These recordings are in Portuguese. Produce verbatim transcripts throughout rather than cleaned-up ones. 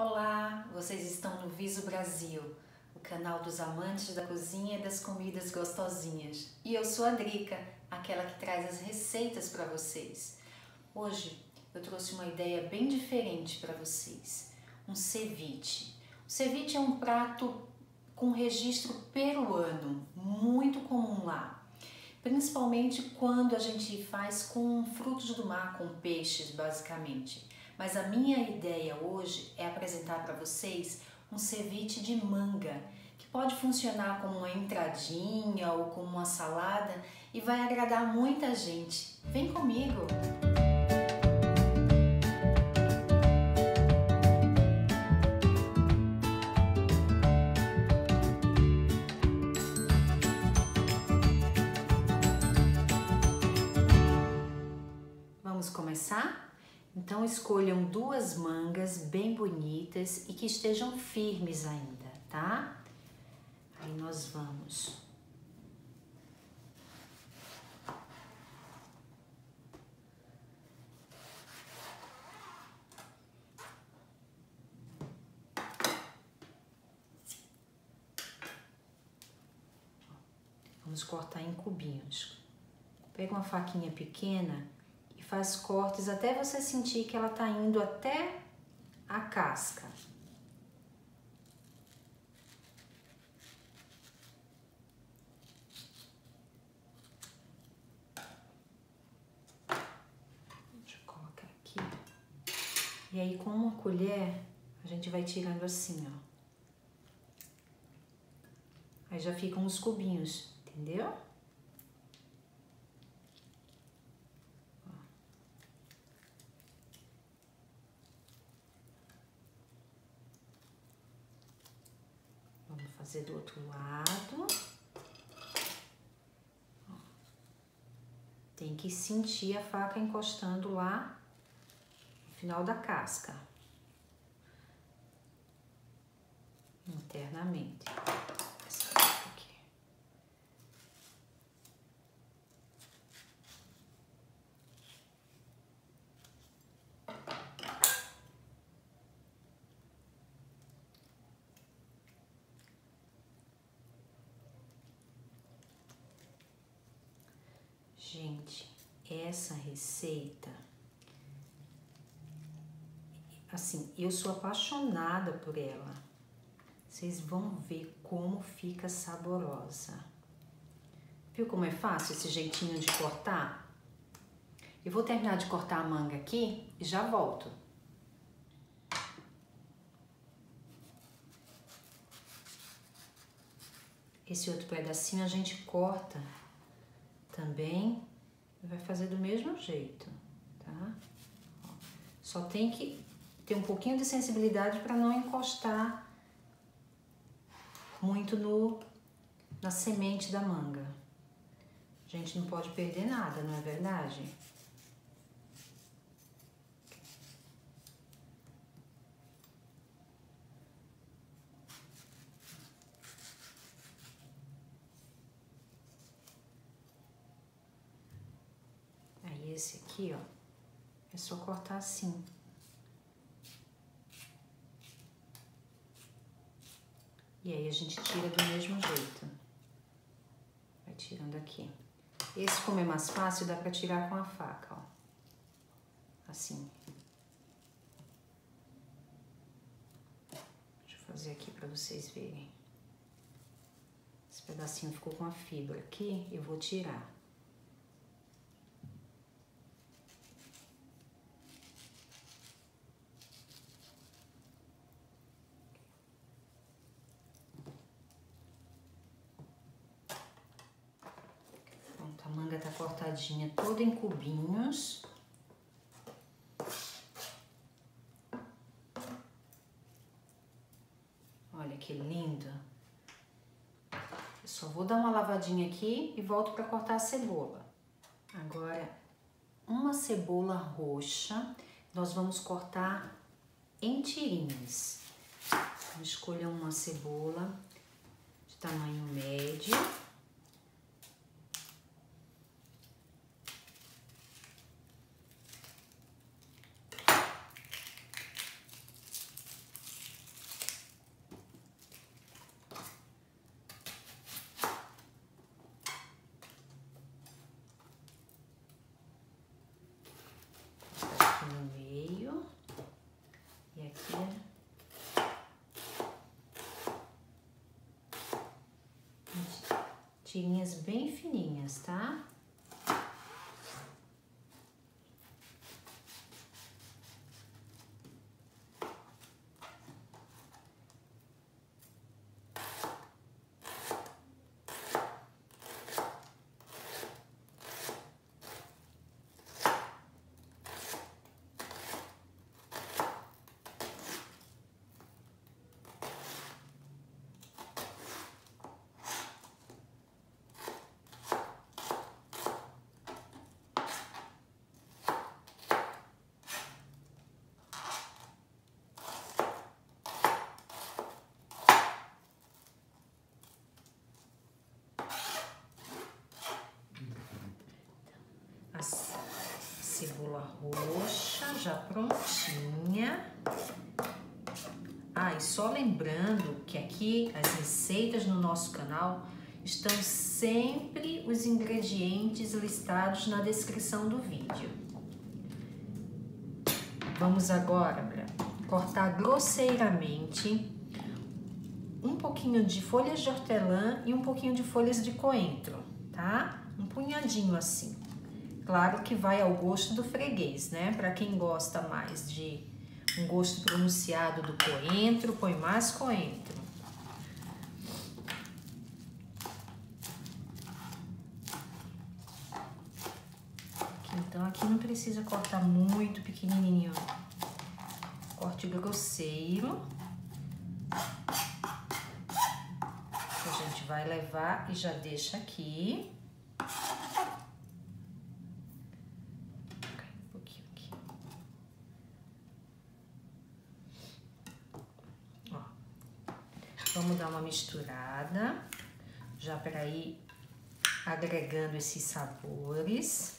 Olá, vocês estão no Viso Brasil, o canal dos amantes da cozinha e das comidas gostosinhas. E eu sou a Drica, aquela que traz as receitas para vocês. Hoje eu trouxe uma ideia bem diferente para vocês, um ceviche. O ceviche é um prato com registro peruano, muito comum lá, principalmente quando a gente faz com frutos do mar, com peixes basicamente. Mas a minha ideia hoje é apresentar para vocês um ceviche de manga, que pode funcionar como uma entradinha ou como uma salada e vai agradar muita gente. Vem comigo! Vamos começar? Então escolham duas mangas bem bonitas e que estejam firmes ainda, tá? Aí nós vamos Vamos cortar em cubinhos. Pega uma faquinha pequena e faz cortes até você sentir que ela tá indo até a casca. Deixa eu colocar aqui. E aí com uma colher a gente vai tirando assim, ó. Aí já ficam os cubinhos, entendeu? Fazer do outro lado. Tem que sentir a faca encostando lá no final da casca, internamente. Essa faca aqui. Gente, essa receita, assim, eu sou apaixonada por ela. Vocês vão ver como fica saborosa. Viu como é fácil esse jeitinho de cortar? Eu vou terminar de cortar a manga aqui e já volto. Esse outro pedacinho a gente corta também, vai fazer do mesmo jeito, tá? Só tem que ter um pouquinho de sensibilidade para não encostar muito no, na semente da manga. A gente não pode perder nada, não é verdade? Esse aqui, ó, é só cortar assim. E aí a gente tira do mesmo jeito. Vai tirando aqui. Esse, como é mais fácil, dá pra tirar com a faca, ó. Assim. Deixa eu fazer aqui pra vocês verem. Esse pedacinho ficou com a fibra aqui, eu vou tirar. Cortadinha toda em cubinhos. Olha que linda. Eu só vou dar uma lavadinha aqui e volto para cortar a cebola. Agora, uma cebola roxa, nós vamos cortar em tirinhas. Então, escolha uma cebola de tamanho médio. tirinhas bem fininhas, tá? Cebola roxa já prontinha. Ah, e só lembrando que aqui as receitas no nosso canal estão sempre os ingredientes listados na descrição do vídeo. Vamos agora para cortar grosseiramente um pouquinho de folhas de hortelã e um pouquinho de folhas de coentro, tá? Um punhadinho assim. Claro que vai ao gosto do freguês, né? Para quem gosta mais de um gosto pronunciado do coentro, põe mais coentro. Então, aqui não precisa cortar muito pequenininho. Corte grosseiro. A gente vai levar e já deixa aqui. Vamos dar uma misturada, já para ir agregando esses sabores.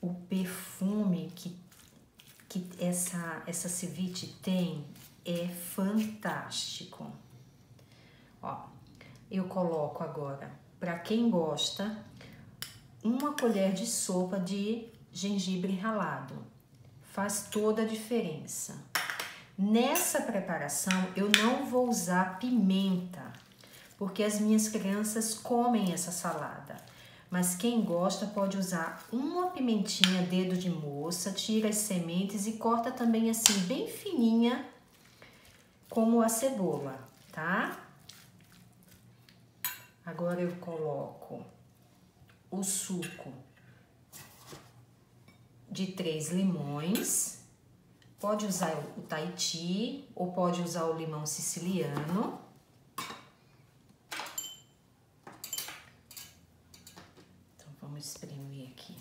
O perfume que, que essa, essa ceviche tem é fantástico. Ó, eu coloco agora, para quem gosta, uma colher de sopa de gengibre ralado. Faz toda a diferença. Nessa preparação, eu não vou usar pimenta, porque as minhas crianças comem essa salada. Mas quem gosta pode usar uma pimentinha dedo de moça, tira as sementes e corta também assim, bem fininha, como a cebola, tá? Agora eu coloco o suco de três limões, pode usar o Tahiti ou pode usar o limão siciliano. Então vamos espremer aqui.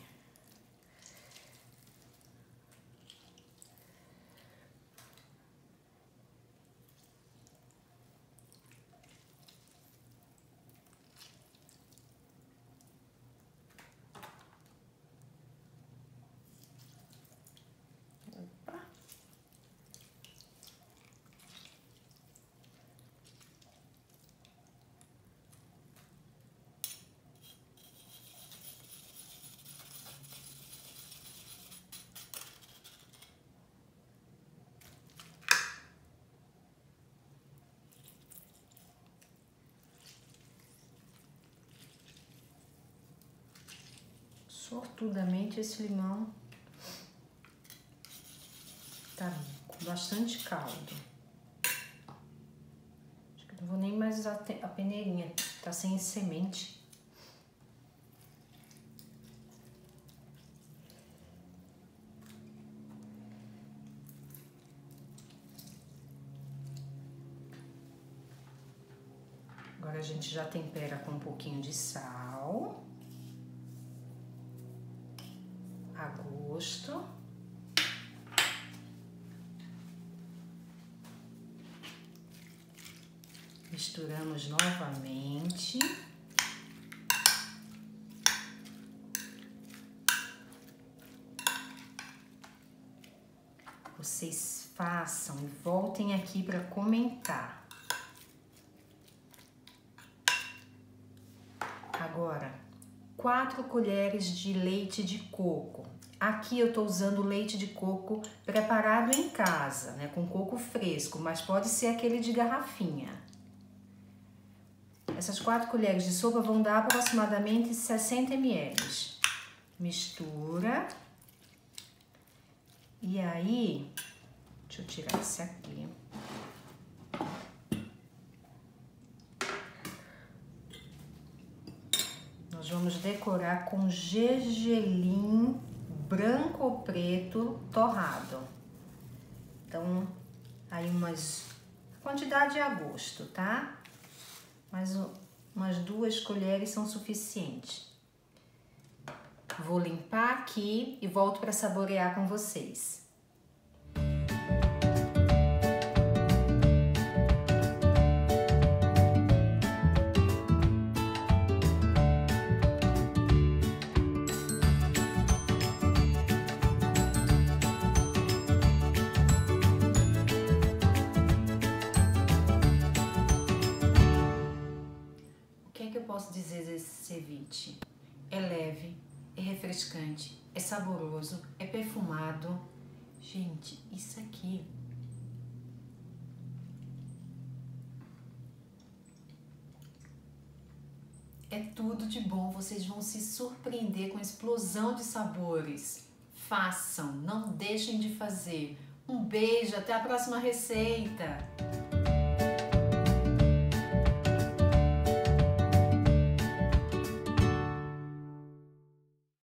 Sortudamente esse limão tá com bastante caldo. Acho que não vou nem mais usar a peneirinha, tá sem semente. Agora a gente já tempera com um pouquinho de sal. A gosto. Misturamos novamente. Vocês façam e voltem aqui para comentar. Agora, quatro colheres de leite de coco. Aqui eu estou usando leite de coco preparado em casa, né, com coco fresco, mas pode ser aquele de garrafinha. Essas quatro colheres de sopa vão dar aproximadamente sessenta mililitros. Mistura. E aí, deixa eu tirar esse aqui. Nós vamos decorar com gergelim branco ou preto torrado. Então, aí umas... A quantidade é a gosto, tá? Mas umas duas colheres são suficientes. Vou limpar aqui e volto para saborear com vocês. O que é que eu posso dizer desse ceviche? É leve. É refrescante, é saboroso, é perfumado. Gente, isso aqui é tudo de bom. Vocês vão se surpreender com a explosão de sabores. Façam, não deixem de fazer. Um beijo, até a próxima receita!